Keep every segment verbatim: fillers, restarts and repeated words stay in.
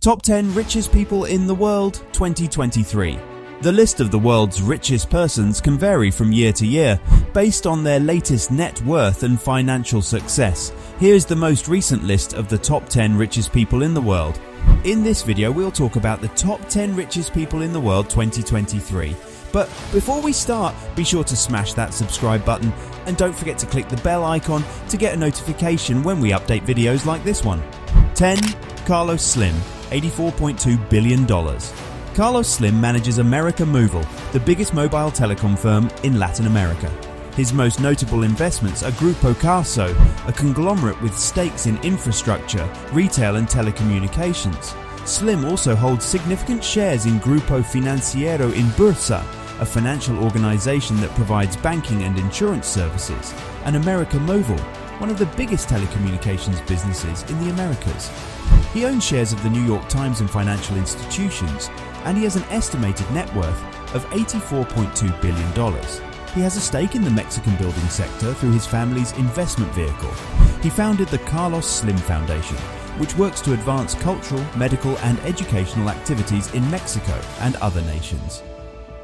Top ten Richest People in the World twenty twenty-three. The list of the world's richest persons can vary from year to year, based on their latest net worth and financial success. Here is the most recent list of the top ten richest people in the world. In this video we'll talk about the top ten richest people in the world twenty twenty-three. But before we start, be sure to smash that subscribe button and don't forget to click the bell icon to get a notification when we update videos like this one. ten. Carlos Slim, eighty-four point two billion dollars. Carlos Slim manages America Movil, the biggest mobile telecom firm in Latin America. His most notable investments are Grupo Carso, a conglomerate with stakes in infrastructure, retail and telecommunications. Slim also holds significant shares in Grupo Financiero Inbursa, a financial organization that provides banking and insurance services, and America Movil, one of the biggest telecommunications businesses in the Americas. He owns shares of the New York Times and financial institutions, and he has an estimated net worth of eighty-four point two billion dollars. He has a stake in the Mexican building sector through his family's investment vehicle. He founded the Carlos Slim Foundation, which works to advance cultural, medical and educational activities in Mexico and other nations.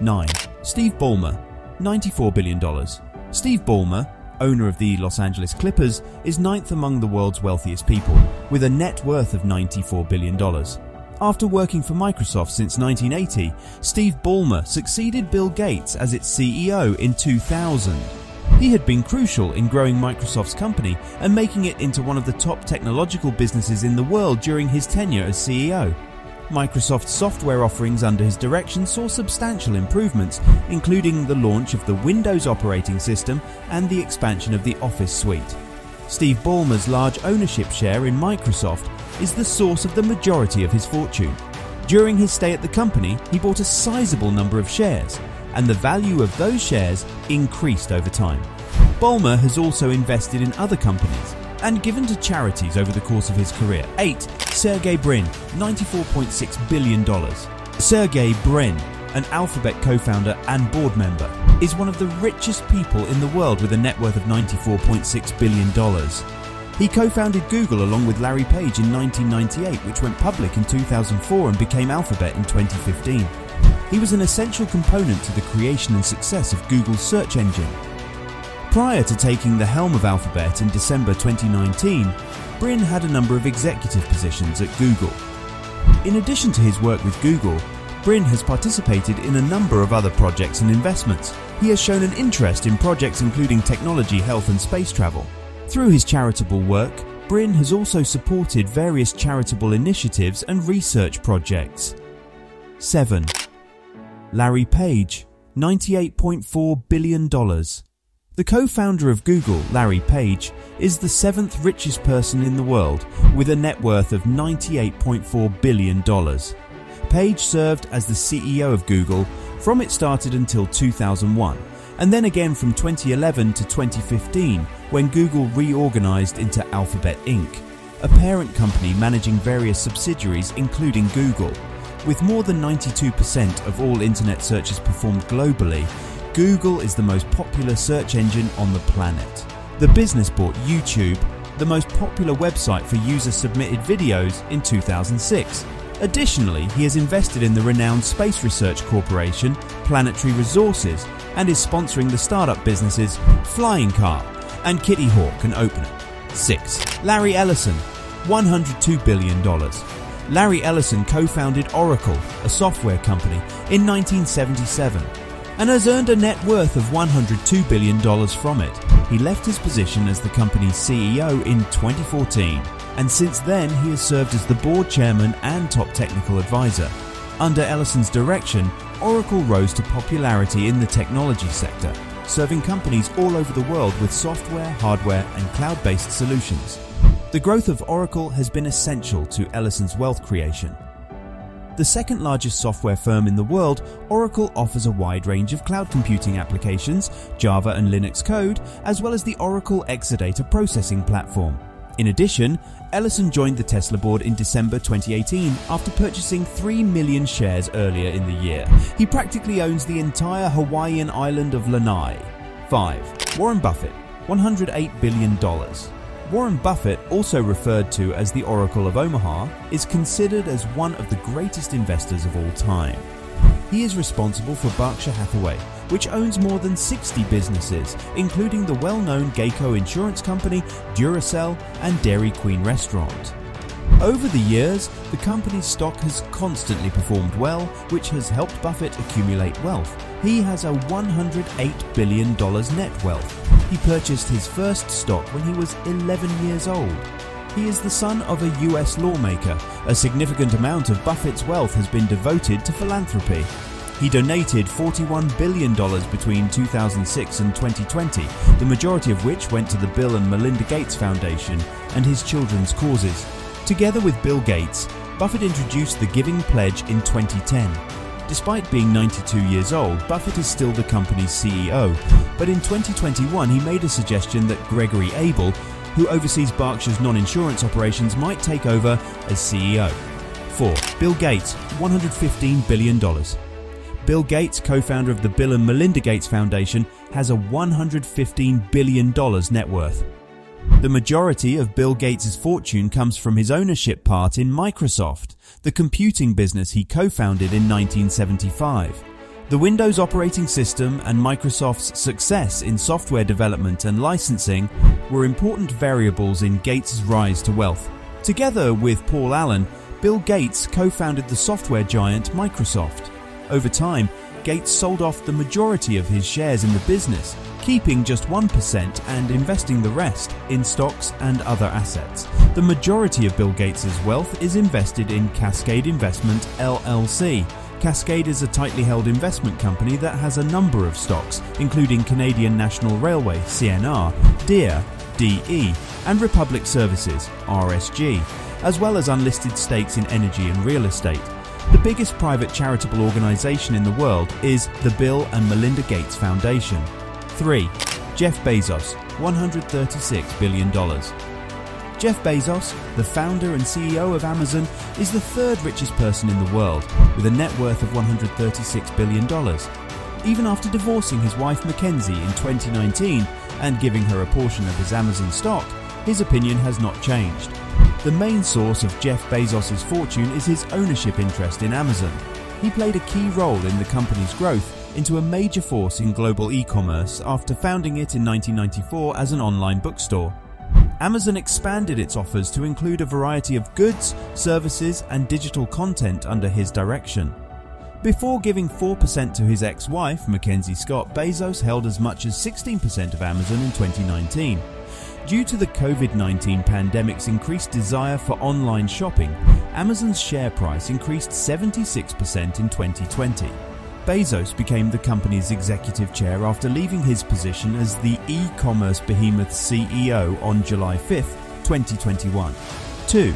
nine. Steve Ballmer, ninety-four billion dollars. Steve Ballmer, owner of the Los Angeles Clippers, is ninth among the world's wealthiest people, with a net worth of ninety-four billion dollars. After working for Microsoft since nineteen eighty, Steve Ballmer succeeded Bill Gates as its C E O in two thousand. He had been crucial in growing Microsoft's company and making it into one of the top technological businesses in the world during his tenure as C E O. Microsoft's software offerings under his direction saw substantial improvements, including the launch of the Windows operating system and the expansion of the Office suite. Steve Ballmer's large ownership share in Microsoft is the source of the majority of his fortune. During his stay at the company, he bought a sizable number of shares, and the value of those shares increased over time. Ballmer has also invested in other companies and given to charities over the course of his career. eight. Sergey Brin, ninety-four point six billion dollars. Sergey Brin, an Alphabet co-founder and board member, is one of the richest people in the world with a net worth of ninety-four point six billion dollars. He co-founded Google along with Larry Page in nineteen ninety-eight, which went public in two thousand four and became Alphabet in twenty fifteen. He was an essential component to the creation and success of Google's search engine. Prior to taking the helm of Alphabet in December twenty nineteen, Brin had a number of executive positions at Google. In addition to his work with Google, Brin has participated in a number of other projects and investments. He has shown an interest in projects including technology, health and space travel. Through his charitable work, Brin has also supported various charitable initiatives and research projects. seven. Larry Page, ninety-eight point four billion dollars. The co-founder of Google, Larry Page, is the seventh richest person in the world with a net worth of ninety-eight point four billion dollars. Page served as the C E O of Google from it started until two thousand one, and then again from twenty eleven to twenty fifteen when Google reorganized into Alphabet Incorporated, a parent company managing various subsidiaries including Google. With more than ninety-two percent of all internet searches performed globally, Google is the most popular search engine on the planet. The business bought YouTube, the most popular website for user-submitted videos, in two thousand six. Additionally, he has invested in the renowned space research corporation Planetary Resources and is sponsoring the startup businesses Flying Car and Kitty Hawk and Opener. six. Larry Ellison, one hundred two billion dollars. Larry Ellison co-founded Oracle, a software company, in nineteen seventy-seven and has earned a net worth of one hundred two billion dollars from it. He left his position as the company's C E O in twenty fourteen, and since then he has served as the board chairman and top technical advisor. Under Ellison's direction, Oracle rose to popularity in the technology sector, serving companies all over the world with software, hardware and cloud-based solutions. The growth of Oracle has been essential to Ellison's wealth creation. The second largest software firm in the world, Oracle offers a wide range of cloud computing applications, Java and Linux code, as well as the Oracle Exadata processing platform. In addition, Ellison joined the Tesla board in December twenty eighteen after purchasing three million shares earlier in the year. He practically owns the entire Hawaiian island of Lanai. five. Warren Buffett, one hundred eight billion dollars. Warren Buffett, also referred to as the Oracle of Omaha, is considered as one of the greatest investors of all time. He is responsible for Berkshire Hathaway, which owns more than sixty businesses, including the well-known Geico Insurance Company, Duracell, and Dairy Queen restaurant. Over the years, the company's stock has constantly performed well, which has helped Buffett accumulate wealth. He has a one hundred eight billion dollars net wealth. He purchased his first stock when he was eleven years old. He is the son of a U S lawmaker. A significant amount of Buffett's wealth has been devoted to philanthropy. He donated forty-one billion dollars between two thousand six and twenty twenty, the majority of which went to the Bill and Melinda Gates Foundation and his children's causes. Together with Bill Gates, Buffett introduced the Giving Pledge in twenty ten. Despite being ninety-two years old, Buffett is still the company's C E O, but in twenty twenty-one he made a suggestion that Gregory Abel, who oversees Berkshire's non-insurance operations, might take over as C E O. four. Bill Gates, one hundred fifteen billion dollars. Bill Gates, co-founder of the Bill and Melinda Gates Foundation, has a one hundred fifteen billion dollars net worth. The majority of Bill Gates' fortune comes from his ownership part in Microsoft, the computing business he co-founded in nineteen seventy-five. The Windows operating system and Microsoft's success in software development and licensing were important variables in Gates' rise to wealth. Together with Paul Allen, Bill Gates co-founded the software giant Microsoft. Over time, Gates sold off the majority of his shares in the business, keeping just one percent and investing the rest in stocks and other assets. The majority of Bill Gates' wealth is invested in Cascade Investment L L C. Cascade is a tightly held investment company that has a number of stocks, including Canadian National Railway, C N R, Deere, D E, and Republic Services, R S G, as well as unlisted stakes in energy and real estate. The biggest private charitable organization in the world is the Bill and Melinda Gates Foundation. three. Jeff Bezos, one hundred thirty-six billion dollars. Jeff Bezos, the founder and C E O of Amazon, is the third richest person in the world, with a net worth of one hundred thirty-six billion dollars. Even after divorcing his wife Mackenzie in twenty nineteen and giving her a portion of his Amazon stock, his opinion has not changed. The main source of Jeff Bezos' fortune is his ownership interest in Amazon. He played a key role in the company's growth into a major force in global e-commerce after founding it in nineteen ninety-four as an online bookstore. Amazon expanded its offers to include a variety of goods, services, and digital content under his direction. Before giving four percent to his ex-wife, Mackenzie Scott, Bezos held as much as sixteen percent of Amazon in twenty nineteen. Due to the COVID nineteen pandemic's increased desire for online shopping, Amazon's share price increased seventy-six percent in twenty twenty. Bezos became the company's executive chair after leaving his position as the e-commerce behemoth C E O on July fifth, twenty twenty-one. two.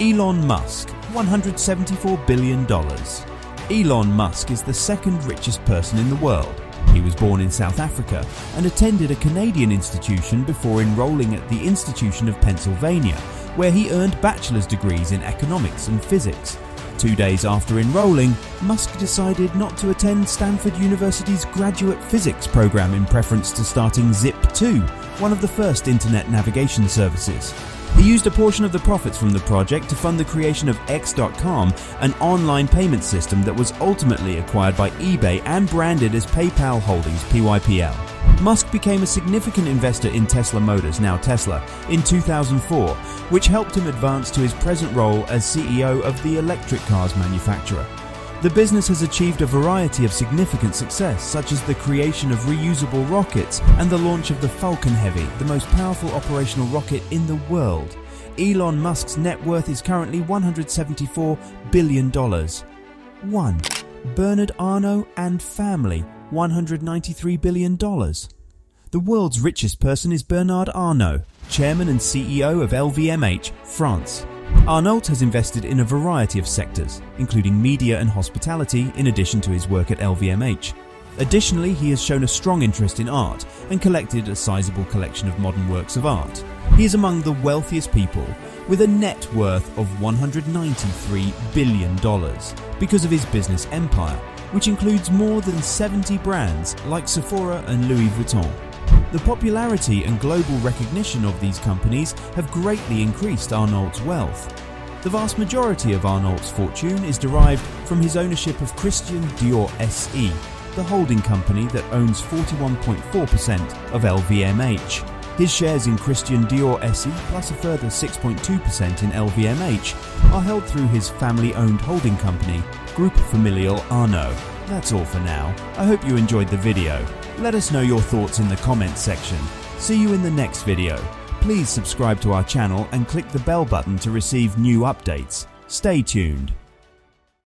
Elon Musk, one hundred seventy-four billion dollars. Elon Musk is the second richest person in the world. He was born in South Africa and attended a Canadian institution before enrolling at the Institution of Pennsylvania, where he earned bachelor's degrees in economics and physics. Two days after enrolling, Musk decided not to attend Stanford University's graduate physics program in preference to starting Zip two, one of the first internet navigation services. He used a portion of the profits from the project to fund the creation of X dot com, an online payment system that was ultimately acquired by eBay and branded as PayPal Holdings P Y P L. Musk became a significant investor in Tesla Motors, now Tesla, in two thousand four, which helped him advance to his present role as C E O of the electric cars manufacturer. The business has achieved a variety of significant success, such as the creation of reusable rockets and the launch of the Falcon Heavy, the most powerful operational rocket in the world. Elon Musk's net worth is currently one hundred seventy-four billion dollars. one. Bernard Arnault and family, one hundred ninety-three billion dollars. The world's richest person is Bernard Arnault, chairman and C E O of L V M H, France. Arnault has invested in a variety of sectors, including media and hospitality, in addition to his work at L V M H. Additionally, he has shown a strong interest in art and collected a sizable collection of modern works of art. He is among the wealthiest people, with a net worth of one hundred ninety-three billion dollars because of his business empire, which includes more than seventy brands like Sephora and Louis Vuitton. The popularity and global recognition of these companies have greatly increased Arnault's wealth. The vast majority of Arnault's fortune is derived from his ownership of Christian Dior S E, the holding company that owns forty-one point four percent of L V M H. His shares in Christian Dior S E plus a further six point two percent in L V M H are held through his family-owned holding company, Grupo Financiero Arnault. That's all for now. I hope you enjoyed the video. Let us know your thoughts in the comments section. See you in the next video. Please subscribe to our channel and click the bell button to receive new updates. Stay tuned.